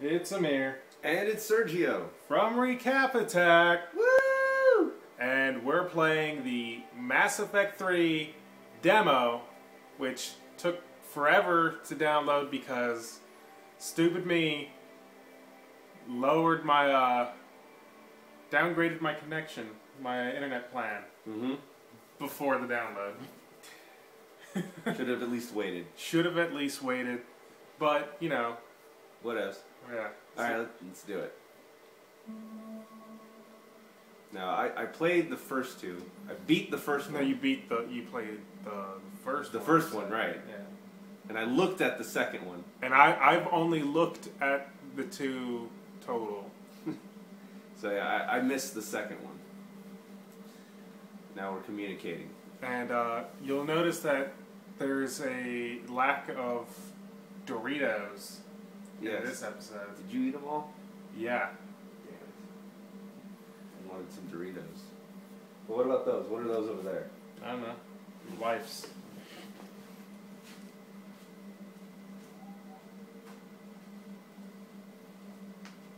It's Amir. And it's Sergio. From Recap Attack. Woo! And we're playing the Mass Effect 3 demo, which took forever to download because stupid me lowered my, downgraded my connection, my internet plan, before the download. Should have at least waited. Should have at least waited, but, you know. What else? Yeah. Alright, let's do it. Now, I played the first two. I beat the first one. No, you played the first one. The first one, right. Yeah. And I looked at the second one. And I've only looked at the two total. So yeah, I missed the second one. Now we're communicating. And you'll notice that there's a lack of Doritos in this episode. Did you eat them all? Yeah. Damn it. I wanted some Doritos. Well, what about those? What are those over there? I don't know. Life's.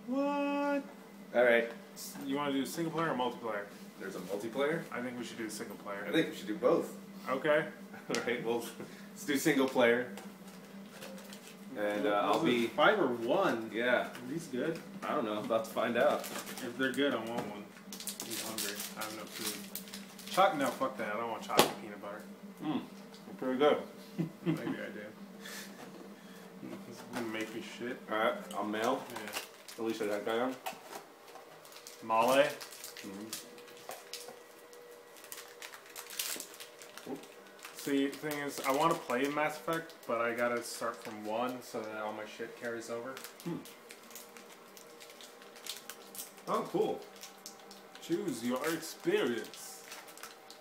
What? Alright. You want to do single player or multiplayer? There's a multiplayer? I think we should do single player. I think we should do both. Okay. Alright, well, let's do single player. And I'll be... 5 or 1? Yeah. Are these good? I don't know. I'm about to find out. If they're good, I want one. I'm hungry. I have no food. No, fuck that. I don't want chocolate peanut butter. Mmm. They're pretty good. Maybe I do. This is going to make me shit. Alright, I'll mail. Yeah. At least I got that guy on. Mole. See, the thing is, I want to play Mass Effect, but I gotta start from 1 so that all my shit carries over. Oh, cool. Choose your experience.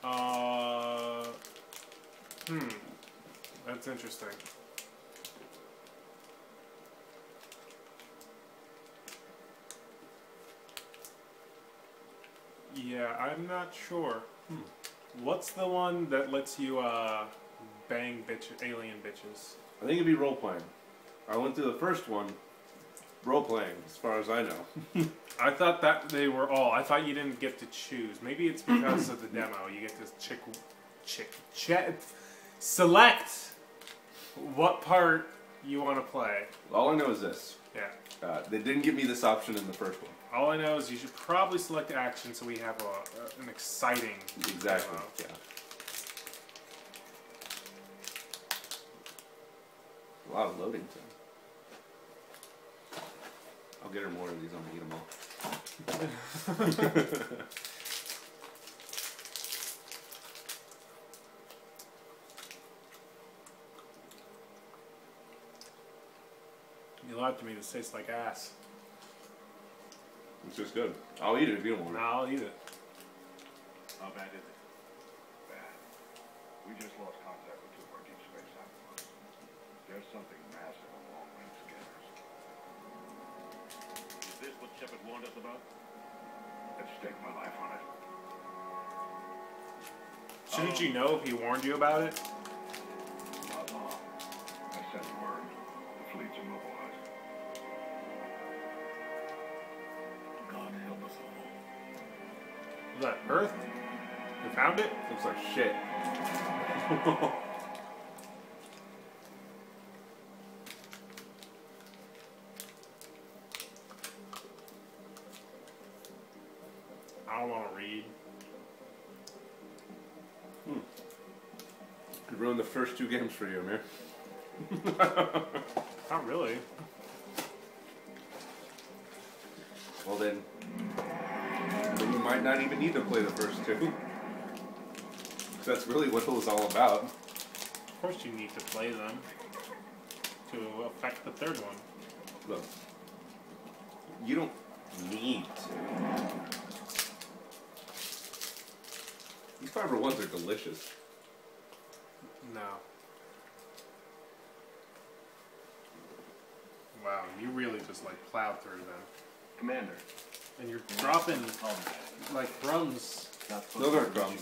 That's interesting. Yeah, I'm not sure. What's the one that lets you bang alien bitches? I think it'd be role-playing. I went through the first one role-playing, as far as I know. I thought that they were all. I thought you didn't get to choose. Maybe it's because of the demo. You get to select what part you want to play. All I know is this. Yeah. They didn't give me this option in the first one. All I know is you should probably select action so we have a, an exciting demo. Yeah. A lot of loading time. I'll get her more of these. I'm going to eat them all. You lied to me. This tastes like ass. It's just good. I'll eat it if you don't want it. No, I'll eat it. How bad is it? Bad. We just lost contact with 2 of our deep space satellites. There's something massive on long-range scanners. Is this what Shepard warned us about? I'd stake my life on it. Shouldn't you know if he warned you about it? Not long. I sent word. The fleet's immobilized. Is that Earth? We found it? Looks like shit. I don't want to read. Could ruin the first 2 games for you, Amir. Not really. Well then. You might not even need to play the first 2. That's really what it was all about. Of course you need to play them to affect the third one. Look, you don't need to. These fiber ones are delicious. No. Wow, you really just like plowed through them. Commander. And you're dropping like crumbs. Those are crumbs.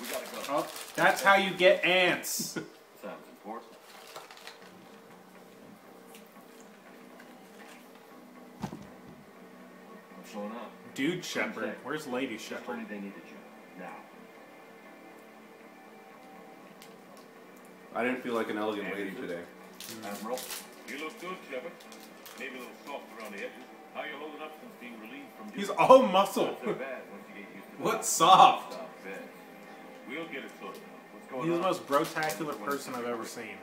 We gotta go. Oh, that's how you get ants. Sounds important. blown up. Dude Shepard. Where's Lady Shepard? They needed you. Now. I didn't feel like an elegant lady today. Admiral. You look good, Shepard. Maybe a little soft around the edges. How are you holding up since being relieved from duty? He's all muscle. What's soft? We'll get it sorted. He's the most brotacular person I've ever seen.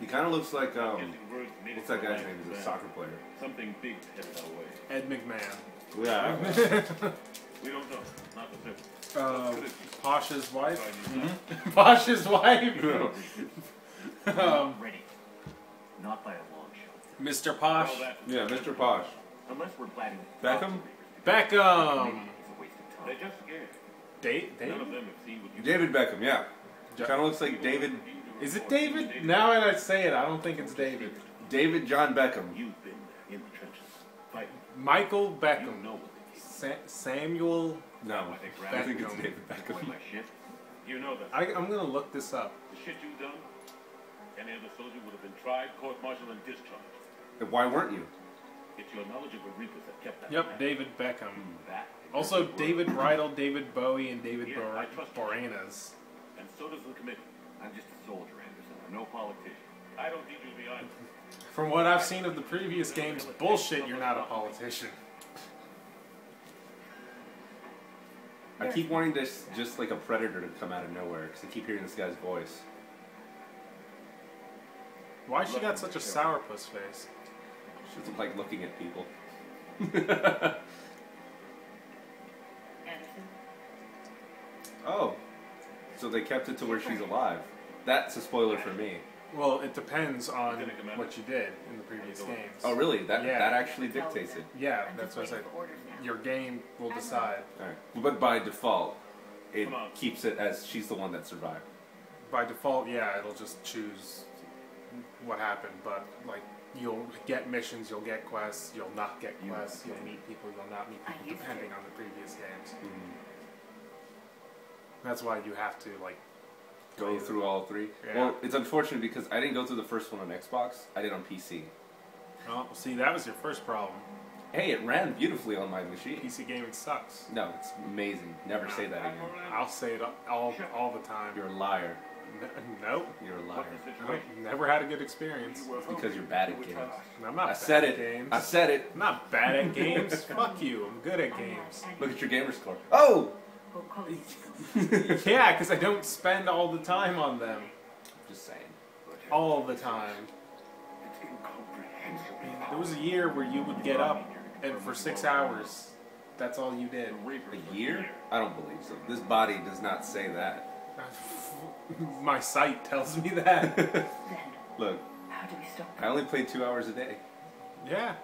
He kind of looks like, what's that guy's name? He's a soccer player. Something big headed our way. Ed McMahon. Yeah. We don't know. Not the Posh's wife. Mm-hmm. Posh's wife. Ready. Not by a long shot. Mr. Posh. Yeah, Mr. Posh. Unless we're planning. Beckham. Beckham. They just scared. David Beckham, yeah. Kind of looks like David. Is it David? Now that I say it, I don't think it's David. David John Beckham. You've been in the trenches. Michael Beckham. Samuel. No, I think it's David Beckham. You know that. I'm gonna look this up. The shit you've done, any other soldier would have been tried, court-martialed, and discharged. Why weren't you? It's your knowledge of the Reapers that kept that. Yep, David Beckham. Also, David Bridal, David Bowie, and David Boranas. And so does the committee. I'm just a soldier, Anderson. I'm no politician. I don't need you to be honest. From what I've seen of the previous games, bullshit, you're not a politician. I keep wanting this, just like a predator, to come out of nowhere, because I keep hearing this guy's voice. Why she got such a sourpuss face? She doesn't like looking at people. Oh, so they kept it to where she's alive. That's a spoiler for me. Well, it depends on what you did in the previous games. Oh, really? That actually dictates it. Yeah, that's what I said. Your game will decide. All right. But by default, it keeps it as she's the one that survived. By default, yeah, it'll just choose what happened. But like, you'll get missions, you'll get quests, you'll not get quests, you'll meet people, you'll not meet people, depending on the previous games. Mm-hmm. That's why you have to, like, go through all three. Yeah. Well, it's unfortunate because I didn't go through the first one on Xbox. I did on PC. Oh, see, that was your first problem. Hey, it ran beautifully on my machine. PC gaming sucks. No, it's amazing. Never say that again. I'll say it all the time. You're a liar. Nope. You're a liar. Never had a good experience. It's because you're bad at games. I'm not bad at games. I said it. I'm not bad at games. Fuck you. I'm good at games. Look at your gamer score. Oh! Yeah, because I don't spend all the time on them. Just saying. All the time. There was a year where you would get up and for 6 hours, that's all you did. A year? I don't believe so. This body does not say that. My sight tells me that. Look, I only played 2 hours a day. Yeah.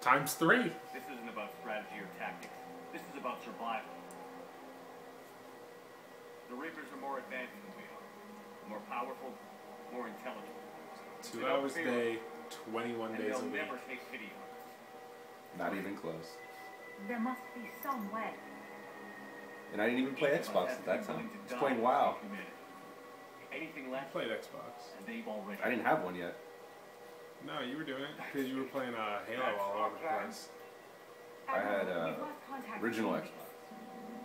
Times three. This isn't about strategy or tactics. This is about survival. The Reapers are more advanced than we are. More powerful, more intelligent. 2 hours a day, 21 days a week. Never take pity on us. Not even close. There must be some way. And I didn't even play Xbox at that time. I was playing WoW. Anything left? I played Xbox. And they've already. I didn't have one yet. No, you were doing it because you were playing Halo all over the place. I had original Xbox.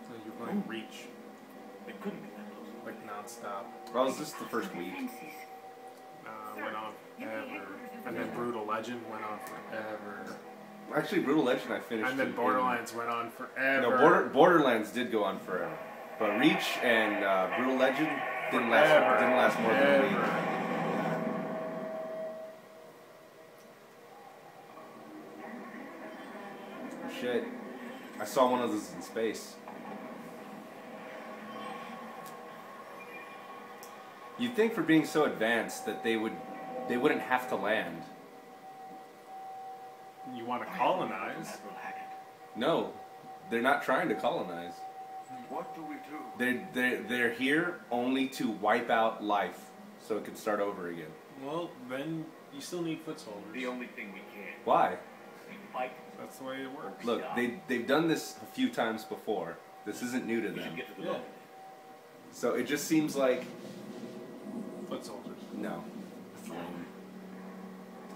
So you were playing Reach. It couldn't be that. Like nonstop. Well, was this the first week? Went on forever. And then Brutal Legend went on forever. Actually, Brutal Legend I finished. And then Borderlands went on forever. No, Borderlands did go on forever. But Reach and Brutal Legend didn't last more than a week. Oh, shit. I saw one of those in space. You'd think for being so advanced that they wouldn't have to land. You want to colonize? No, they're not trying to colonize. What do we do? They're here only to wipe out life, so it can start over again. Well, then you still need footholders. The only thing we can. Why? That's the way it works. Look, they've done this a few times before. This isn't new to them. Yeah. So it just seems like. Foot soldiers. No. It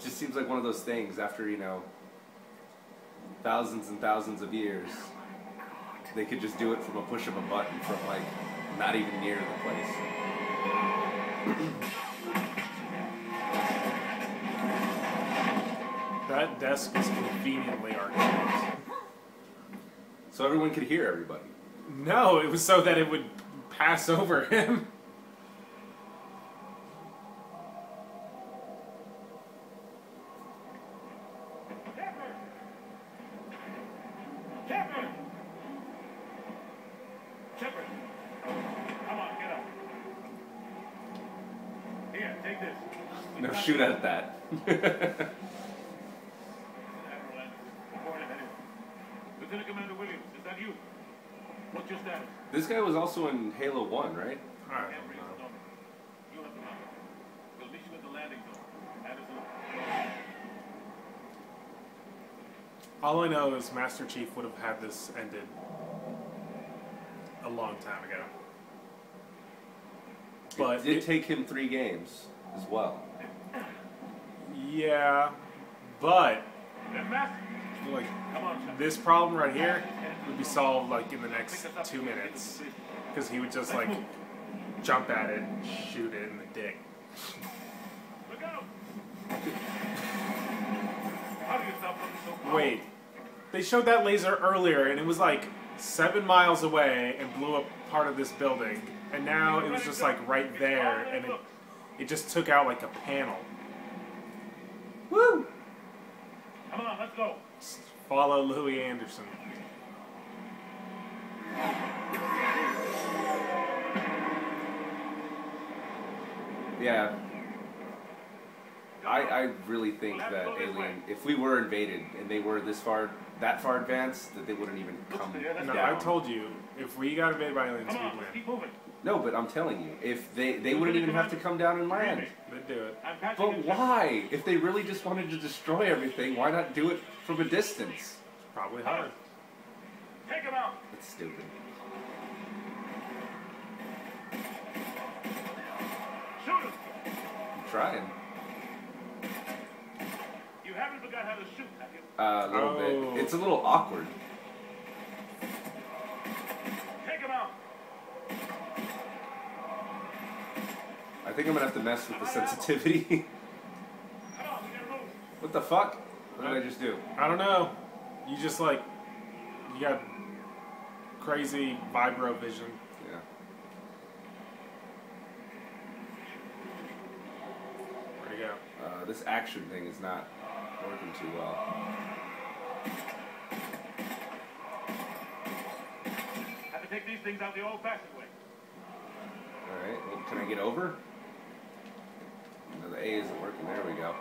just seems like one of those things after, you know, thousands and thousands of years, they could just do it from a push of a button from, like, not even near the place. That desk was conveniently archived. So everyone could hear everybody? No, it was so that it would pass over him. No, shoot at that. Lieutenant Commander Williams, is that you? What's your status? This guy was also in Halo 1, right? I don't know. You have the map. We'll meet you at the landing zone. All I know is Master Chief would have had this ended a long time ago. But it did take him 3 games as well. Yeah, but like this problem right here would be solved like in the next 2 minutes because he would just like jump at it and shoot it in the dick. Look out. Wait, they showed that laser earlier and it was like 7 miles away and blew up part of this building, and now it was just like right there and it just took out like a panel. Woo! Come on, let's go. Just follow Louis Anderson. Yeah. I really think that Alien, if we were invaded and they were that far advanced, that they wouldn't even come down. No, I told you, if we got invaded by aliens, we'd land. No, but I'm telling you, if they wouldn't even have to come down and land. They'd do it. But why? If they really just wanted to destroy everything, why not do it from a distance? It's probably hard. Take him out. That's stupid. Shoot him. I'm trying. You haven't forgot how to shoot, have you? A little bit. It's a little awkward. Take him out. I think I'm gonna have to mess with the sensitivity. Come on, we gotta move. What the fuck? What did I just do? I don't know. You just like you got crazy vibro vision. Yeah. Where'd he go? This action thing is not working too well. Have to take these things out the old-fashioned way. All right. Well, can I get over? No, the A isn't working. There we go.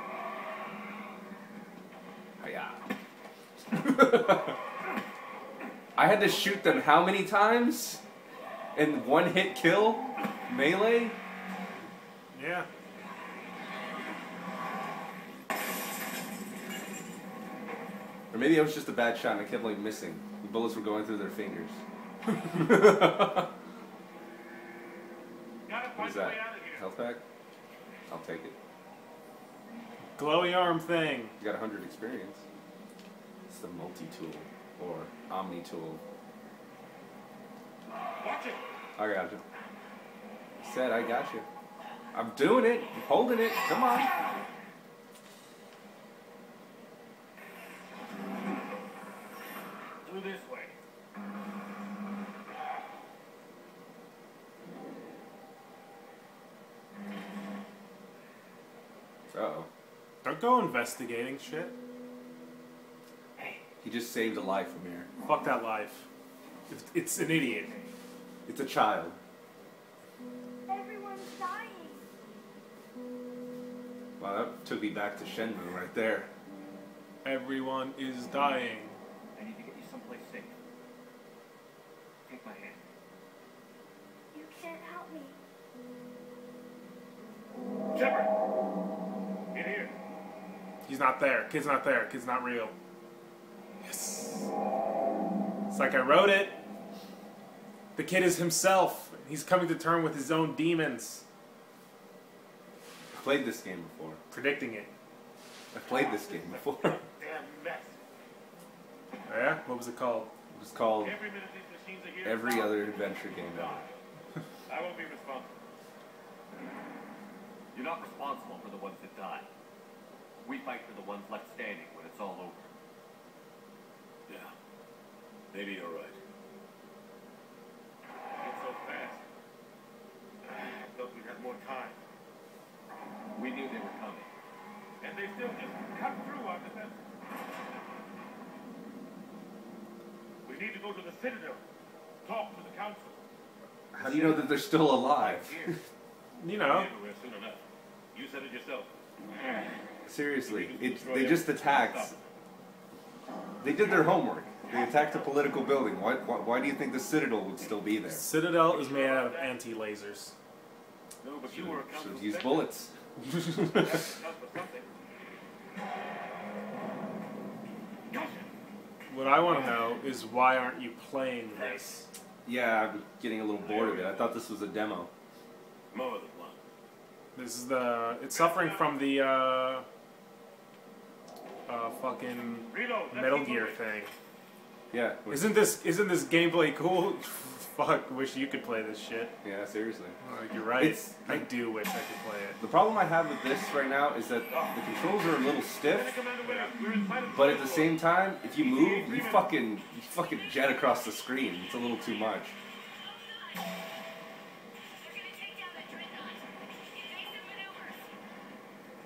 Hi-ya. I had to shoot them how many times? And one-hit kill? Melee? Yeah. Or maybe it was just a bad shot and I kept like missing. The bullets were going through their fingers. What is that? Health pack? I'll take it. Glowy arm thing. You got 100 experience. It's the multi-tool or omni-tool. Watch it. I got you. Said I got you. I'm doing it. I'm holding it. Come on. This way. Uh-oh. Don't go investigating shit. Hey. He just saved a life, Amir. Fuck that life. It's an idiot. It's a child. Everyone's dying. Wow, that took me back to Shenmue right there. Everyone is dying. Take my hand. You can't help me. Shepard! Get here. He's not there. Kid's not there. Kid's not real. Yes. It's like I wrote it. The kid is himself. He's coming to terms with his own demons. I've played this game before. Predicting it. I've played this game before. Damn mess. Oh, yeah? What was it called? It was called Every Other Adventure Game Ever. I won't be responsible. You're not responsible for the ones that die. We fight for the ones left standing when it's all over. Yeah. Maybe you're right. It's so fast. I thought we'd have more time. We knew they were coming. And they still just cut through our defenses. We need to go to the Citadel. Talk to the Council. How do you know that they're still alive? You know. You said it yourself. Seriously, they just attacked. They did their homework. They attacked a political building. Why do you think the Citadel would still be there? Citadel is made out of anti-lasers. No, but you were should use bullets. What I want to know is why aren't you playing this? Yeah, I'm getting a little bored of it. I thought this was a demo. More than one. This is the... It's suffering from the, fucking Metal Gear thing. Yeah. Isn't this gameplay cool? Fuck, wish you could play this shit. Yeah, seriously. You're right. I do wish I could play it. The problem I have with this right now is that the controls are a little stiff, but at the same time, if you move, you fucking jet across the screen. It's a little too much.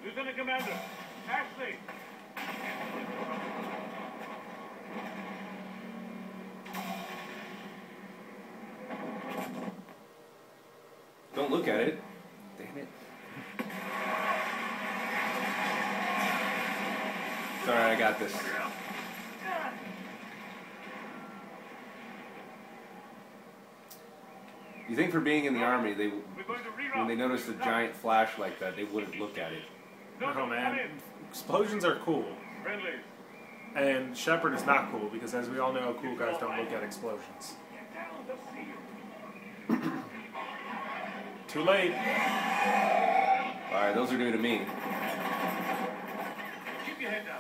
Lieutenant Commander, Ashley! Don't look at it. Damn it. It's alright, I got this. You think for being in the army, they when they noticed a giant flash like that, they wouldn't look at it. No, man. Explosions are cool. And Shepard is not cool, because as we all know, cool guys don't look at explosions. Too late. Alright, those are new to me. Keep your head down.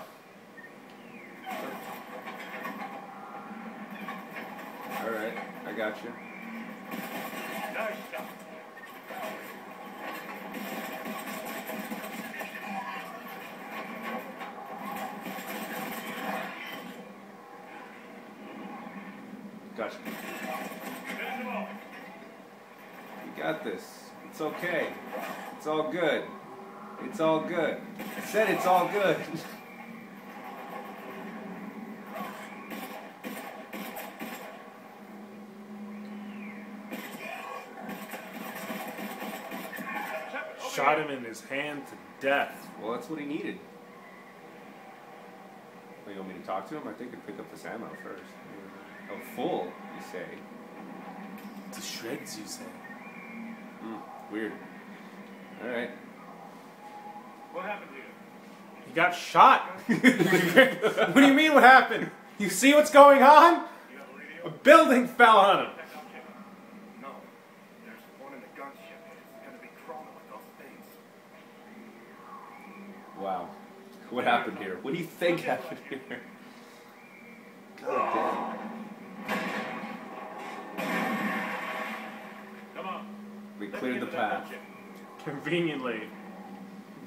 Alright, I got you. Nice stuff. Gotcha. You got this. It's okay. It's all good. It's all good. I said it's all good. Shot him in his hand to death. Well, that's what he needed. Well, you want me to talk to him? I think I'd pick up this ammo first. I'm full, you say. To shreds, you say. Weird. Alright. What happened to you? He got shot! What do you mean what happened? You see what's going on? A building fell on him! No. There's one in the gunship. It's gonna be crawling with those things. Wow. What happened here? What do you think happened here? God damn. We cleared the path. Conveniently,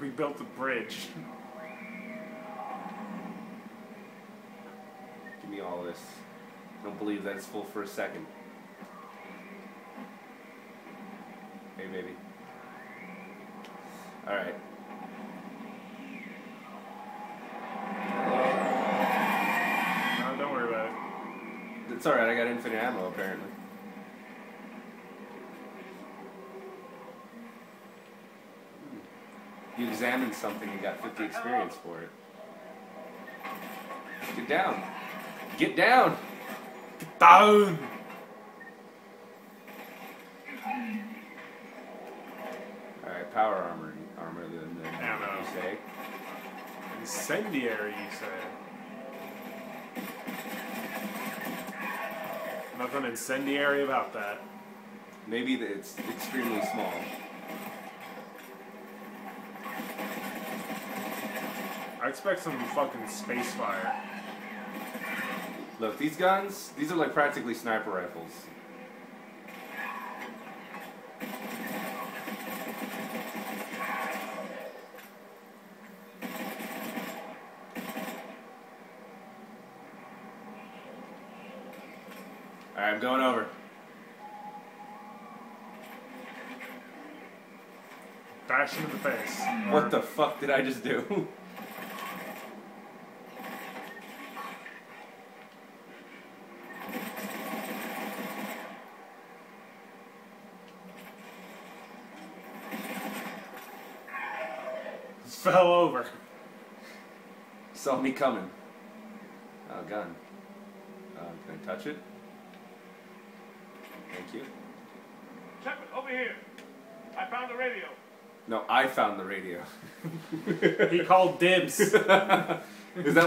we built the bridge. Give me all this. Don't believe that it's full for a second. Hey, baby. Alright. No, don't worry about it. It's alright, I got infinite ammo apparently. You examined something and got 50 experience for it. Get down. Get down. Get down. Alright, power armor. Armor than the ammo, you say. Incendiary, you say. Nothing incendiary about that. Maybe it's extremely small. I expect some fucking space fire. Look, these guns, these are like practically sniper rifles. Alright, I'm going over. Bash him in the face. What the fuck did I just do? Fell over. Saw me coming. Oh, gun. Can I touch it? Thank you. Shepard, over here. I found the radio. No, I found the radio. He called dibs. Is that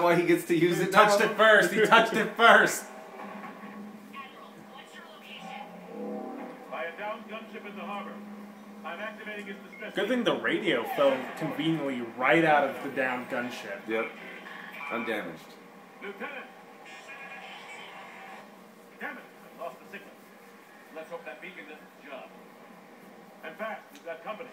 why he gets to use it? Touched it first. He touched it first. Admiral, what's your location? By a downed gunship in the harbor. I'm activating its distress. Good thing the radio fell conveniently right out of the downed gunship. Yep. Undamaged. Lieutenant! Damn it! I lost the signal. Let's hope that beacon does its job. And fast, we've got company.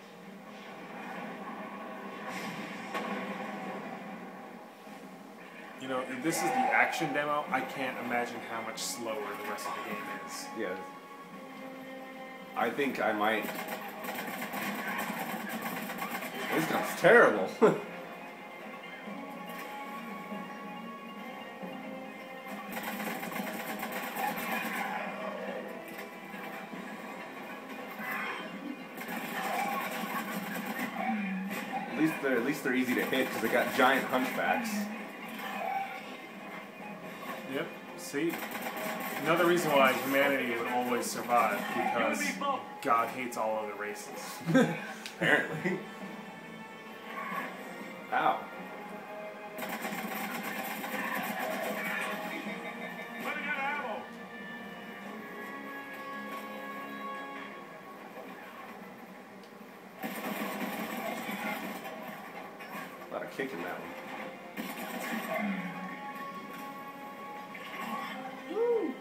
You know, if this is the action demo, I can't imagine how much slower the rest of the game is. Yeah. I think I might... This gun's terrible. At least they're easy to hit because they got giant hunchbacks. Yep. See, another reason why humanity would always survive, because God hates all other races. Apparently. Ow. A lot of kick in that one. Woo.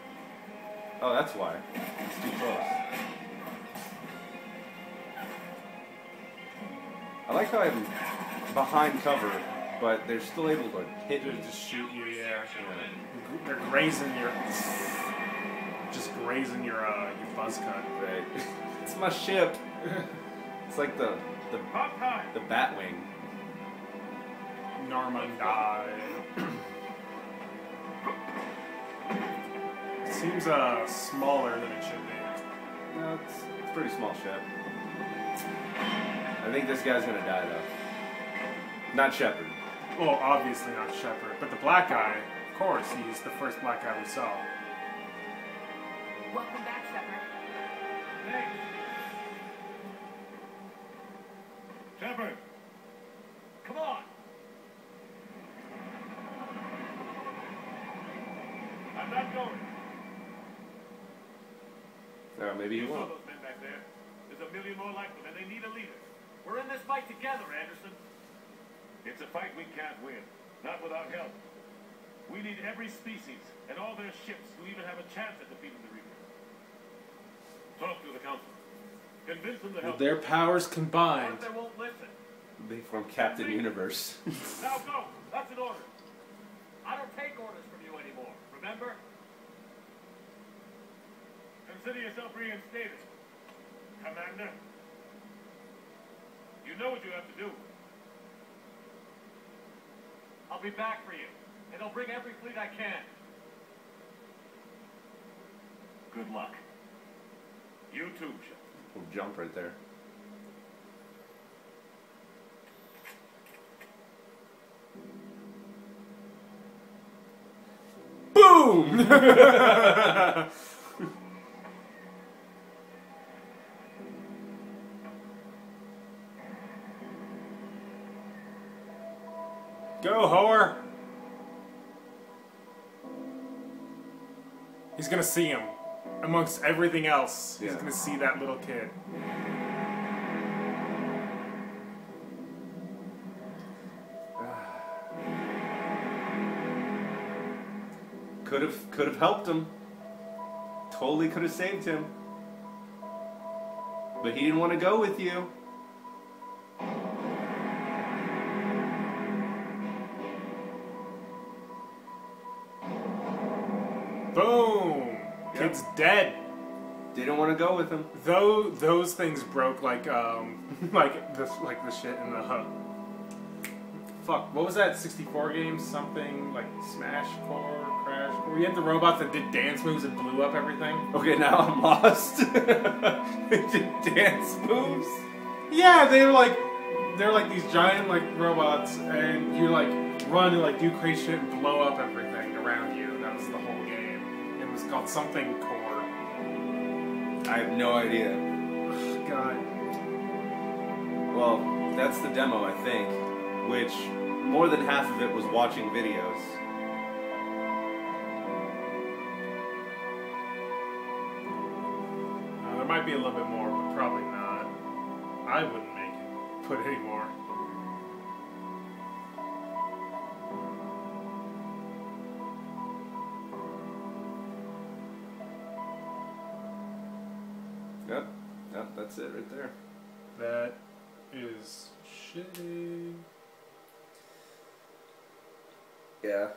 Oh, that's why. It's too close. I like how I'm behind cover, but they're still able to hit you. Just shoot you, yeah. They're grazing your... Just grazing your buzz cut. Right. It's my ship. It's like the bat wing. Norman died. It seems smaller than it should be. No, it's a pretty small ship. I think this guy's gonna die though. Not Shepard. Well, obviously not Shepard, but the black guy, of course, he's the first black guy we saw. Welcome back, Shepard. Thanks. Shepard! Come on! I'm not going. Or maybe you won't. Those men back there. There's a million more like them, and they need a leader. We're in this fight together, Anderson. It's a fight we can't win, not without help. We need every species and all their ships who even have a chance at defeating the Reaper. Talk to the council. Convince them to help. With their powers combined. They won't listen. They form Captain Universe. Now go. That's an order. I don't take orders from you anymore. Remember? Consider yourself reinstated, Commander. You know what you have to do. I'll be back for you, and I'll bring every fleet I can. Good luck. You too, Shepard. We'll jump right there. Boom! Go, whore! He's gonna see him. Amongst everything else, yeah. He's gonna see that little kid. Could have helped him. Totally could have saved him. But he didn't want to go with you. Boom! Yep. Kid's dead. Didn't want to go with him. Though those things broke like the shit in the hut. Fuck, what was that 64 game? Something like Smash Core, Crash Core? You had the robots that did dance moves and blew up everything? Okay, now I'm lost. They did dance moves? Yeah, they were like these giant like robots and you like run and like do crazy shit and blow up everything around you. That was the whole game. It was called something Core. I have no idea. Oh, God. Well, that's the demo, I think. Which, more than half of it was watching videos. There might be a little bit more, but probably not. I wouldn't make it put any more. Yep, yep, that's it right there. That is shitty. Yeah.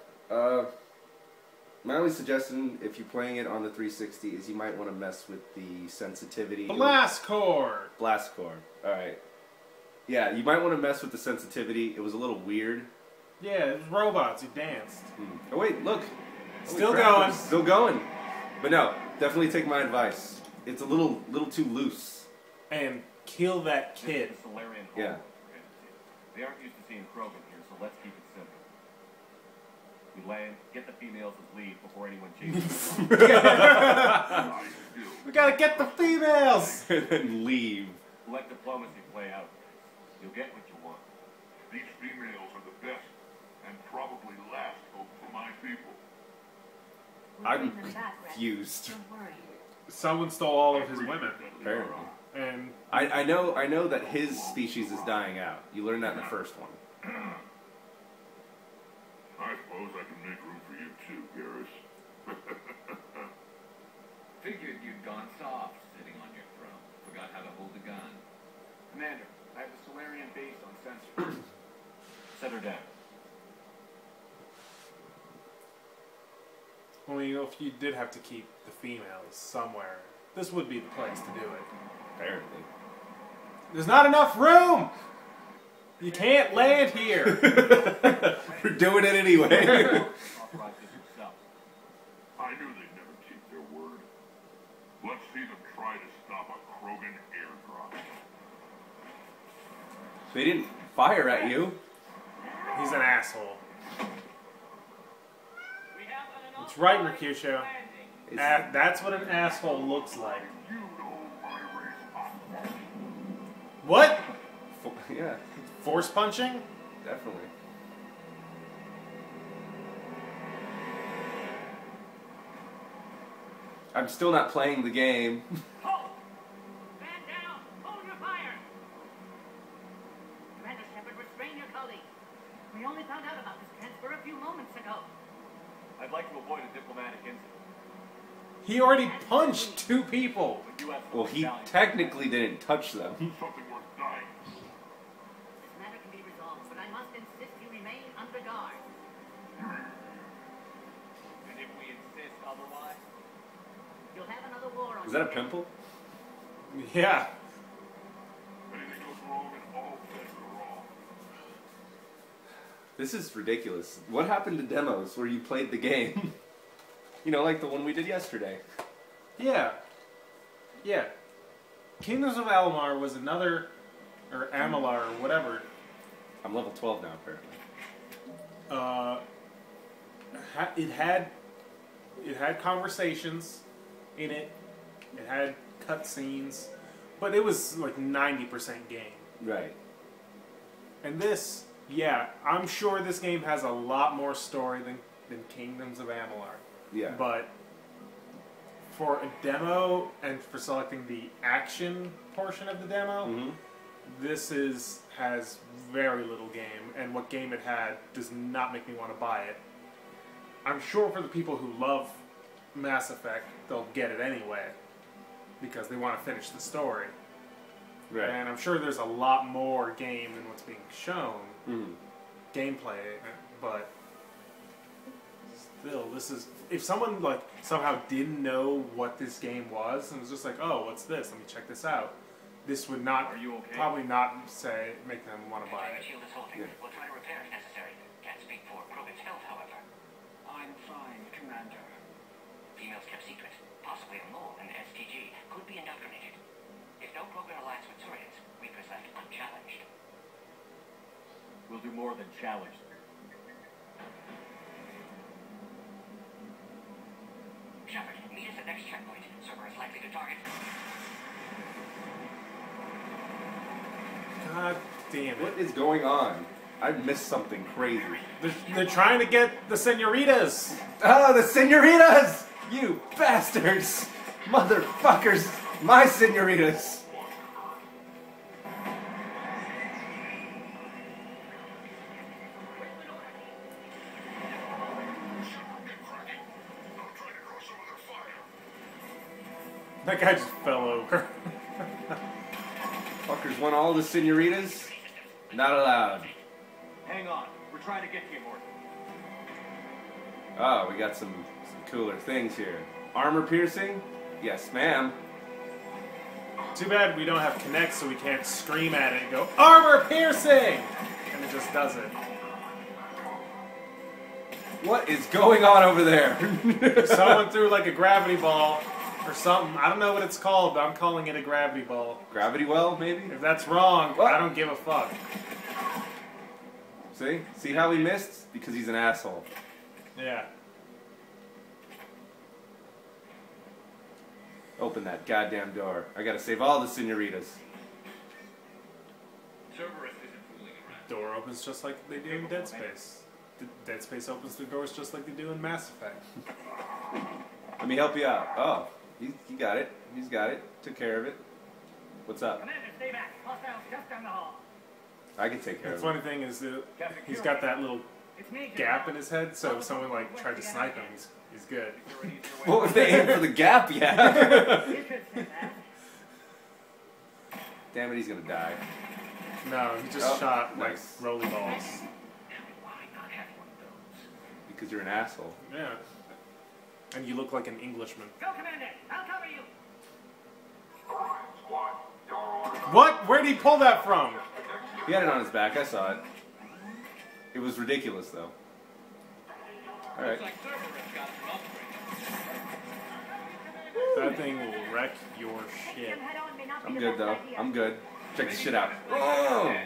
My only suggestion, if you're playing it on the 360, is you might want to mess with the sensitivity. Blast Core! Blast Core. Alright. Yeah, you might want to mess with the sensitivity. It was a little weird. Yeah, it was robots who danced. Mm. Oh, wait, look. Still going. Still going. But no, definitely take my advice. It's a little too loose. And kill that kid. Yeah. They aren't used to seeing Krogan here, so let's keep it simple. We land, get the females and leave before anyone chases them. We gotta get the females! And then leave. Let diplomacy play out. You'll get what you want. These females are the best and probably last hope for my people. I'm confused. Don't worry. Someone stole all of his women. Apparently. And I know that his species is dying out. You learned that in the first one. I suppose I can make room for you too, Garrus. Figured you'd gone soft sitting on your throne. Forgot how to hold a gun. Commander, I have a Solarian base on sensor. Set her down. Well, you know, if you did have to keep the females somewhere, this would be the place to do it. Apparently. There's not enough room! You can't land here! We're doing it anyway! I knew they'd never keep their word. Let's see them try to stop a Krogan airdrop. They didn't fire at you. He's an asshole. That's right, Mercutio. That's what an asshole looks like. What? Yeah. Force punching? Definitely. I'm still not playing the game. Hold! Man down! Hold your fire! Commander Shepard, restrain your colleague. We only found out about this transfer a few moments ago. I'd like to avoid a diplomatic incident. He already punched two people! Well, he technically didn't touch them. Something worth dying. This matter can be resolved, but I must insist you remain under guard. And if we insist otherwise, you'll have another war on. Is that a pimple? Yeah. Anything goes wrong and all things are wrong. This is ridiculous. What happened to demos where you played the game? You know, like the one we did yesterday. Yeah. Yeah. Kingdoms of Amalur was another, or Amalur, or whatever. I'm level 12 now, apparently. It had conversations in it. It had cutscenes, but it was like 90% game. Right. And this, yeah, I'm sure this game has a lot more story than Kingdoms of Amalur. Yeah. But for a demo and for selecting the action portion of the demo, this has very little game, and what game it had does not make me want to buy it. I'm sure for the people who love Mass Effect, they'll get it anyway, because they want to finish the story. Right. And I'm sure there's a lot more game than what's being shown, gameplay, but still, this is, if someone like somehow didn't know what this game was, and was just like, oh, what's this, let me check this out, this would not, are you okay? Probably not say, make them want to buy it. Yeah. We'll try to repair if necessary. Can't speak for Krogan's health, however. I'm fine, Commander. Females kept secret, possibly a mole, and the STG could be indoctrinated. If no Krogan alliance with Turians, Reaper's left unchallenged. We'll do more than challenge them. Shepard, meet us at next checkpoint. Server is likely to target. God damn it. What is going on? I missed something crazy. They're trying to get the senoritas. Ah, the senoritas! You bastards! Motherfuckers! My senoritas! That guy just fell over. Fuckers want all the senoritas? Not allowed. Hang on, we're trying to get you, Morton. Oh, we got some cooler things here. Armor piercing? Yes, ma'am. Too bad we don't have Kinect, so we can't scream at it and go, armor piercing! And it just does it. What is going on over there? Someone threw like a gravity ball or something. I don't know what it's called, but I'm calling it a gravity ball. Gravity well, maybe? If that's wrong, what? I don't give a fuck. See? See how he missed? Because he's an asshole. Yeah. Open that goddamn door. I gotta save all the senoritas. Door opens just like they do in Dead Space. Dead Space opens the doors just like they do in Mass Effect. Let me help you out. Oh, he got it. He's got it. Took care of it. What's up? Commander, stay back. Hostiles just down the hall. I can take care of it. The funny thing is that he's got that little gap in his head, so if someone like tried to snipe him, he's good. What was the aim for the gap? Yeah. Damn it, he's gonna die. No, he just shot like rolling balls. Because you're an asshole. Yeah. And you look like an Englishman. Go, Commander! I'll cover you. What? Where did he pull that from? He had it on his back, I saw it. It was ridiculous, though. Alright. That thing will wreck your shit. I'm good, though. I'm good. Check this shit out. Oh!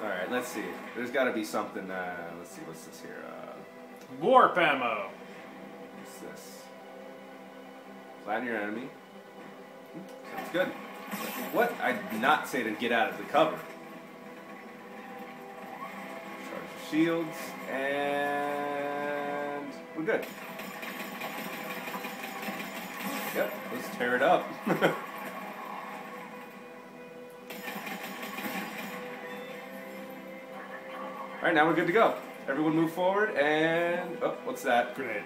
Alright, let's see. There's gotta be something, let's see, what's this here? Warp ammo! What's this? Flatten your enemy. Sounds good. What? I did not say to get out of the cover. Charge your shields, and we're good. Yep, let's tear it up. Alright, now we're good to go. Everyone move forward, and... Oh, what's that? Grenade.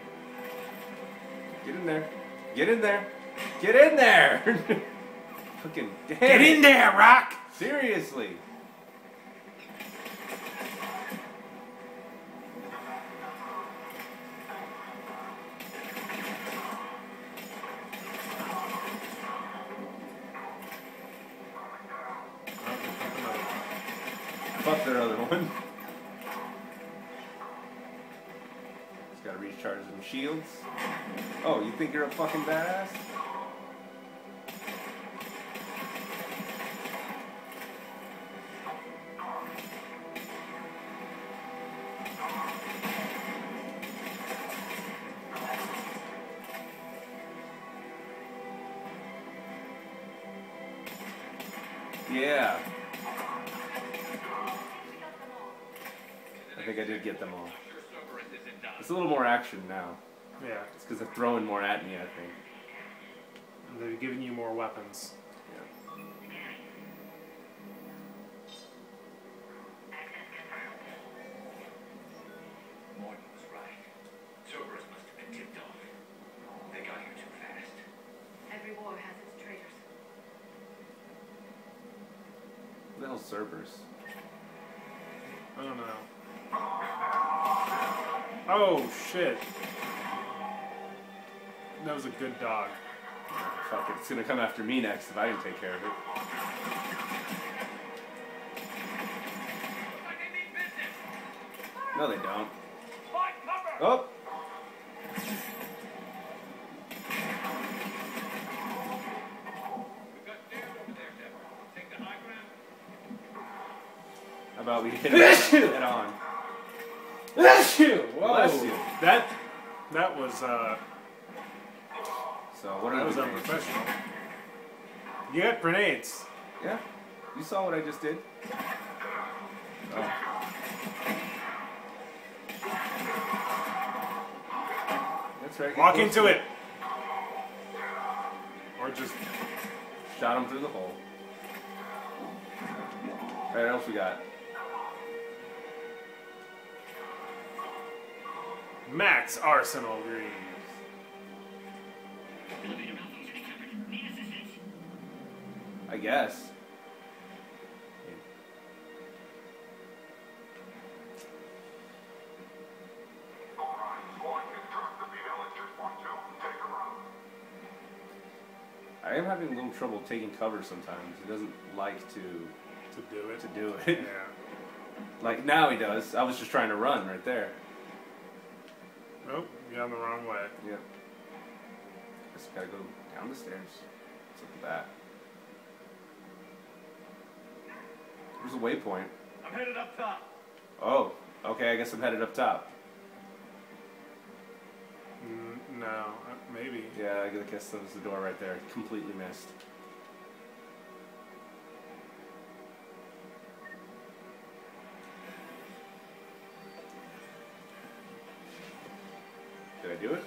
Get in there. Get in there! Get in there! Fucking damn. Get in there, Rock! Seriously! Fuck their other one. Just gotta recharge them shields. Oh, you think you're a fucking badass? Yeah. I think I did get them all. It's a little more action now. Yeah. It's because they're throwing more at me, I think. And they're giving you more weapons. Yeah. the hell's Cerberus? I don't know. Oh, shit. That was a good dog. Oh, fuck it. It's gonna come after me next if I didn't take care of it. No, they don't. Oh! How about we hit it head on? Bless you! Whoa. Bless you. That was, So, what are those? That was unprofessional. You got grenades. Yeah. You saw what I just did. Oh. That's right. Walk into it! Or just shot him through the hole. Alright, what else we got? Max Arsenal Reeves. I guess. I am having a little trouble taking cover sometimes. It doesn't like to do it. Yeah. Like now he does. I was just trying to run right there. Nope, you're on the wrong way. Yep. Just gotta go down the stairs. Let's look at that. There's a waypoint. I'm headed up top. Oh, okay, I guess I'm headed up top. No, maybe. Yeah, I guess that was the door right there. Completely missed. Did I do it?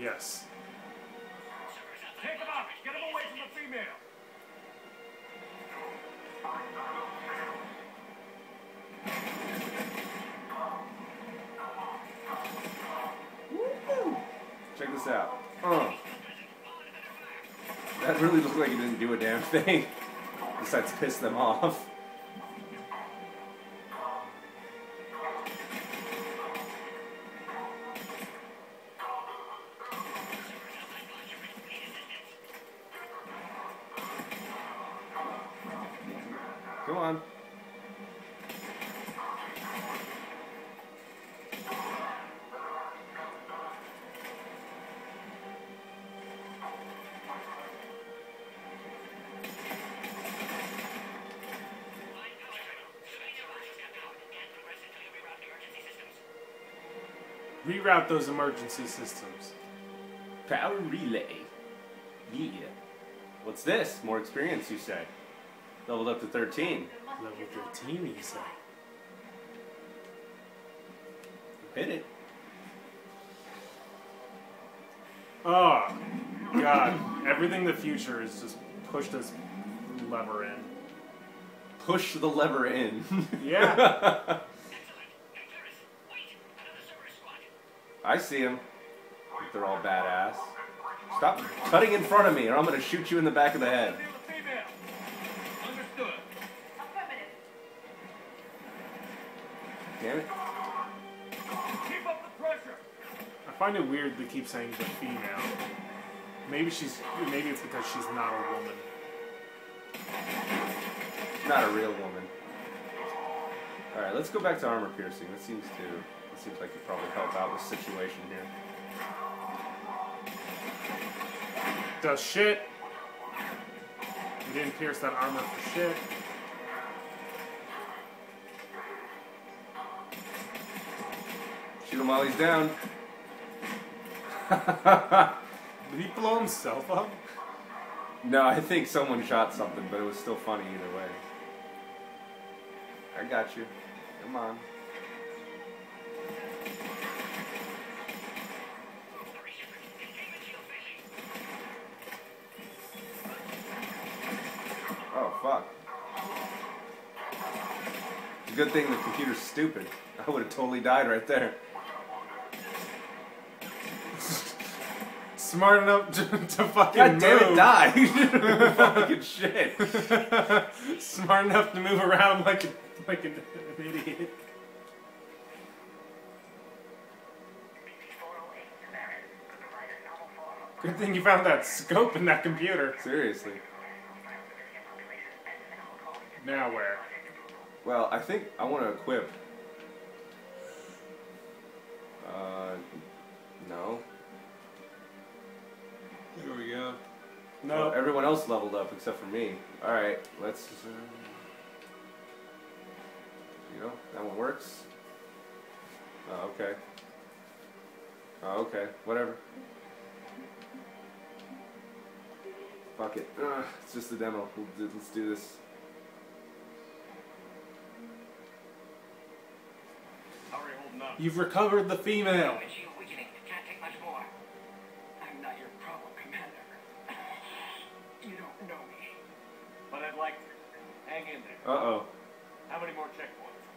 Yes. Take him off. Get him away from the female. Woo-hoo. Check this out. That really looks like it didn't do a damn thing. Besides piss them off. Come on. Reroute those emergency systems. Power relay. Yeah. What's this? More experience, you say? Leveled up to 13. Level 13, you say? Hit it. Oh, God. Everything in the future is just push this lever in. Push the lever in. Yeah. I see them. They're all badass. Stop cutting in front of me or I'm going to shoot you in the back of the head. Damn it. Keep up the pressure. I find it weird to keep saying the female. Maybe it's because she's not a woman. Not a real woman. Alright, let's go back to armor piercing. That seems like it probably helped out with the situation here. Does shit. You didn't pierce that armor for shit. Shoot him while he's down. Did he blow himself up? No, I think someone shot something, but it was still funny either way. I got you. Come on. Oh, fuck. It's a good thing the computer's stupid. I would have totally died right there. smart enough to fucking God damn move. It, died. Fucking shit. Smart enough to move around like an idiot. Good thing you found that scope in that computer. Seriously. Now where? Well, I think I want to equip. No. There we go. No. Well, everyone else leveled up except for me. Alright, let's... you know, that one works. Oh, okay. Oh, okay. Whatever. Fuck it. It's just a demo. Let's do this. You've recovered the female. Can't take much more. I'm not your problem, Commander. You don't know me. But I'd like to hang in there. Uh-oh. How many more checkpoints?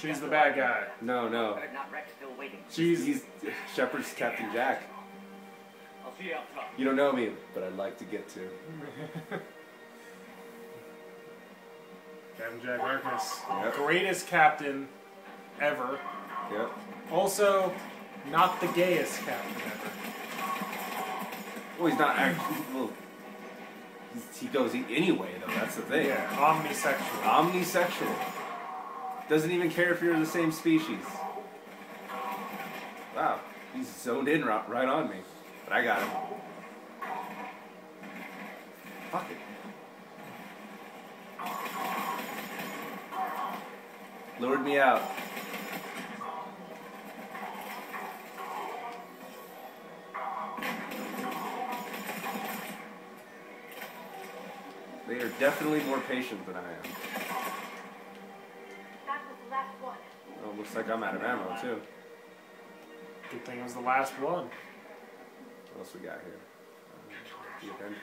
She's the bad guy. No, no. Not Rex, still waiting. He's Shepard's Captain Jack. I'll see you out top. You don't know me, but I'd like to get to. Captain Jack Marcus. Yep. Greatest captain ever. Yep. Also, not the gayest captain ever. Well, he's not actually. Well, he goes anyway, though. That's the thing. Yeah, omnisexual. Omnisexual. Doesn't even care if you're the same species. Wow, he's zoned in right on me. But I got him. Fuck it. Lured me out. They are definitely more patient than I am. That was the last one. Oh, looks like I'm out of ammo, too. Good thing it was the last one. What else we got here? The Avenger.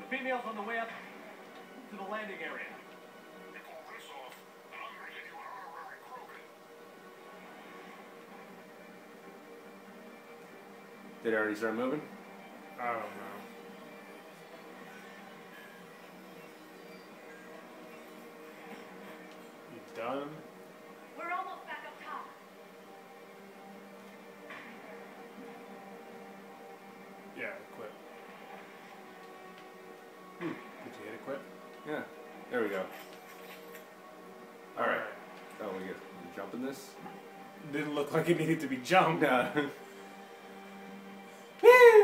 The female's on the way up to the landing area. Did it already start moving? I don't know. You done? We're almost back up top. Yeah, equip. Hmm. Did you hit equip? Yeah. There we go. Alright. Oh, we get jumping this? Didn't look like it needed to be jumped. No.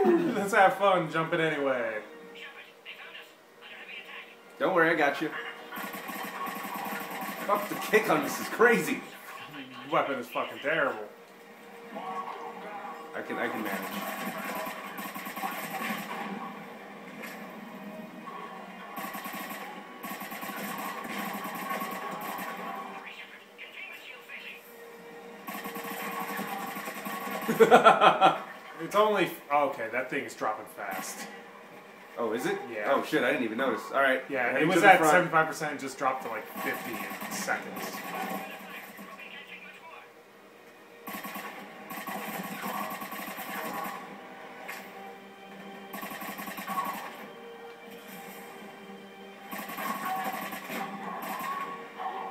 Let's have fun jumping anyway. Don't worry, I got you. Fuck, the kick on this is crazy. The weapon is fucking terrible. I can manage. It's only... oh, okay, that thing is dropping fast. Oh, is it? Yeah. Oh, shit, I didn't even notice. All right. Yeah, it was at 75% and just dropped to, like, 50 in seconds.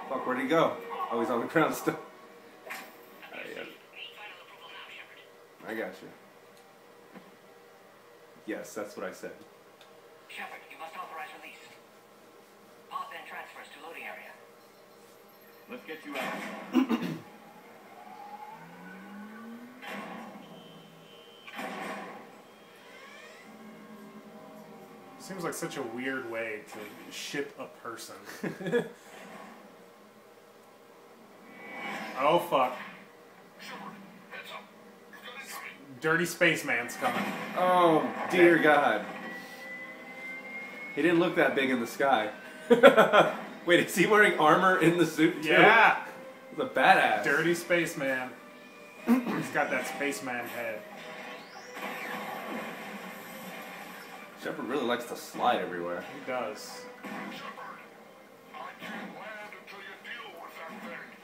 Fuck, where'd he go? Oh, he's on the ground still. All right, yeah. I got you. Yes, that's what I said. Shepard, you must authorize release. Pod then transfers to loading area. Let's get you out. Seems like such a weird way to ship a person. Oh, fuck. Dirty spaceman's coming. Oh, dear God. He didn't look that big in the sky. Wait, is he wearing armor in the suit, too? Yeah. The badass. Dirty spaceman. He's got that spaceman head. Shepard really likes to slide everywhere. He does. Shepard, I can't land until you deal with that thing.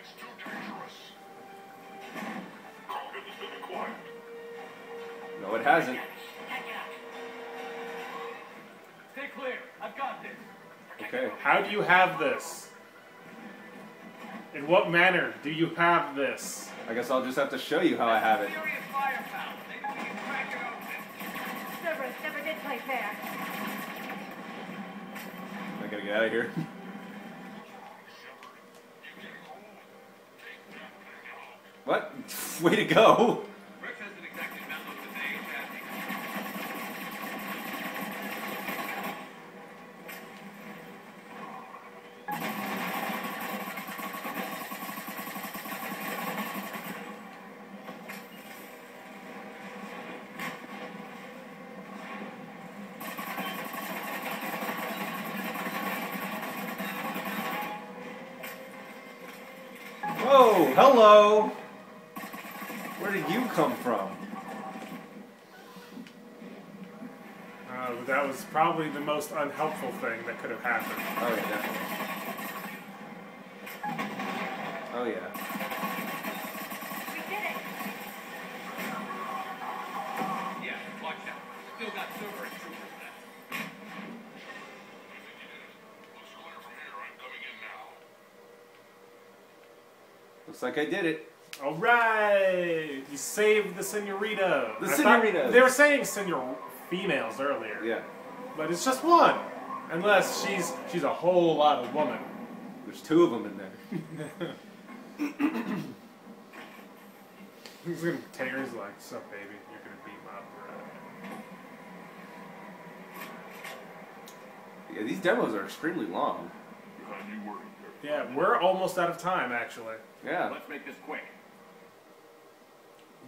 It's too dangerous. No, it hasn't. Stay clear. I've got this. Okay. How do you have this? In what manner do you have this? I guess I'll just have to show you how I have it. Cerberus never did play fair. I gotta get out of here. What? Way to go! Whoa! Hello! Where did you come from? That was probably the most unhelpful thing that could have happened. Oh yeah, definitely. Oh yeah. We did it! Yeah, watch out. Still got silver intruder. Looks like I did it. All right, you saved the senorita. The senorita. They were saying senor females earlier. Yeah, but it's just one, unless she's a whole lot of woman. There's two of them in there. He's gonna Taylor's like, "Sup, baby? You're gonna beat my brother." Yeah, these demos are extremely long. Yeah, we're almost out of time, actually. Yeah. Let's make this quick.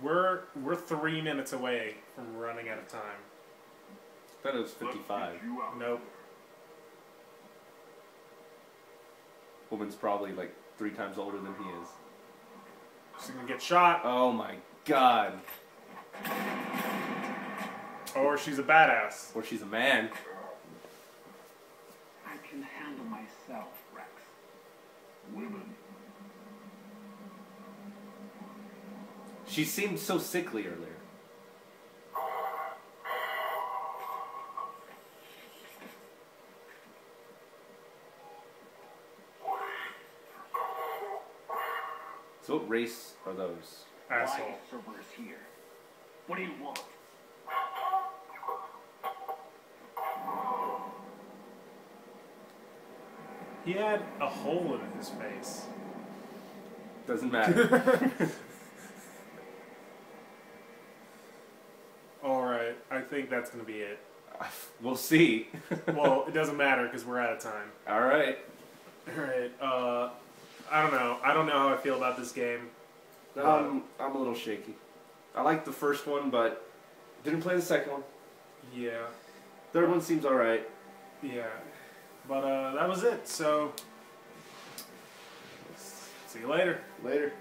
We're 3 minutes away from running out of time. I thought it was 55. Nope. Woman's probably like 3 times older than he is. She's gonna get shot. Oh my god. Or she's a badass. Or she's a man. I can handle myself. Women. She seemed so sickly earlier. So what race are those? Asshole. Why is Cerberus here? What do you want? He had a hole in his face. Doesn't matter. Alright, I think that's going to be it. We'll see. Well, it doesn't matter because we're out of time. Alright. Alright, I don't know. I don't know how I feel about this game. I'm a little shaky. I liked the first one, but didn't play the second one. Yeah. Third one seems alright. Yeah. But that was it, so see you later. Later.